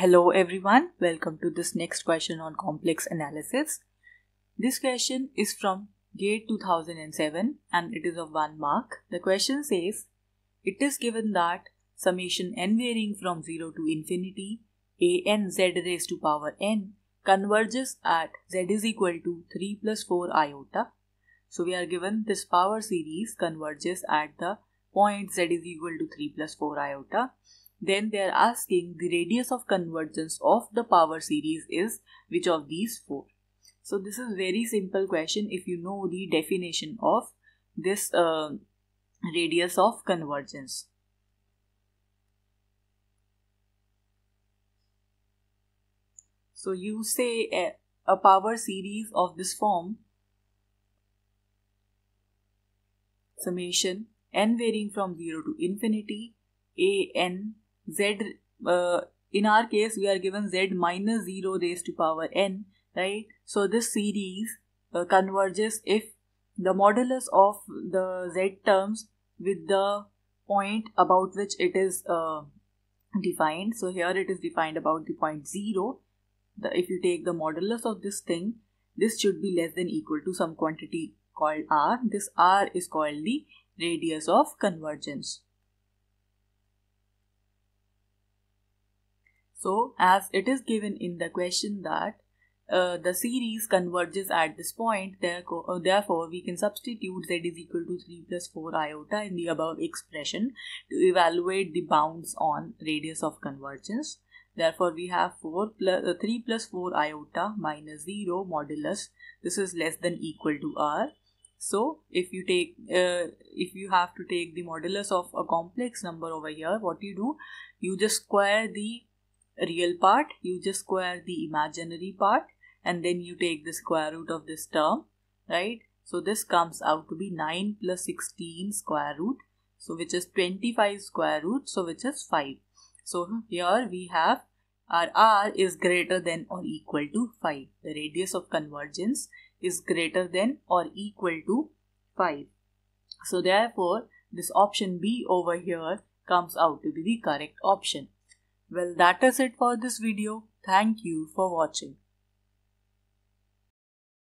Hello everyone, welcome to this next question on complex analysis. This question is from GATE 2007 and it is of 1 mark. The question says, it is given that summation n varying from 0 to infinity a n z raised to power n converges at z is equal to 3 plus 4 iota. So we are given this power series converges at the point z is equal to 3 plus 4 iota. Then they are asking the radius of convergence of the power series is which of these four. So this is very simple question if you know the definition of this radius of convergence. So you say a power series of this form, summation n varying from 0 to infinity a n z, in our case we are given z minus 0 raised to power n, right? So this series converges if the modulus of the z terms with the point about which it is defined. So here it is defined about the point 0. If you take the modulus of this thing, this should be less than equal to some quantity called r. This r is called the radius of convergence. So as it is given in the question that the series converges at this point, therefore we can substitute z is equal to 3 plus 4 iota in the above expression to evaluate the bounds on radius of convergence. Therefore we have 3 plus 4 iota minus 0 modulus. This is less than equal to r. So if you have to take the modulus of a complex number over here, what you do? You just square the real part, you just square the imaginary part, and then you take the square root of this term, right? So this comes out to be 9 plus 16 square root, so which is 25 square root, so which is 5. So here we have our r is greater than or equal to 5. The radius of convergence is greater than or equal to 5. So therefore this option B over here comes out to be the correct option. Well, that is it for this video. Thank you for watching.